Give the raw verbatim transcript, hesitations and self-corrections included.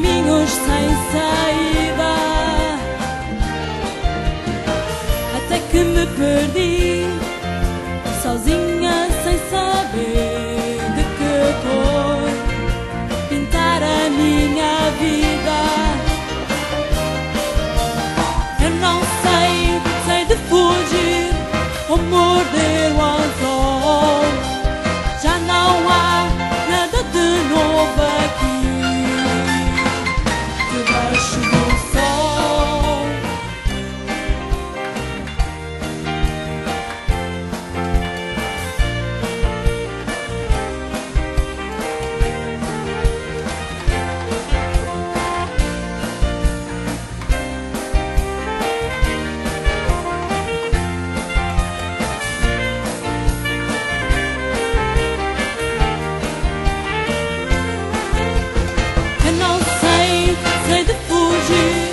amigos sem saída, até que me perdi, sozinha sem saber de que cor pintar a minha vida. Eu não sei do que sei de fugir ou morder o anzol. Já não há nada de novo aqui. Não sei, sei de fugir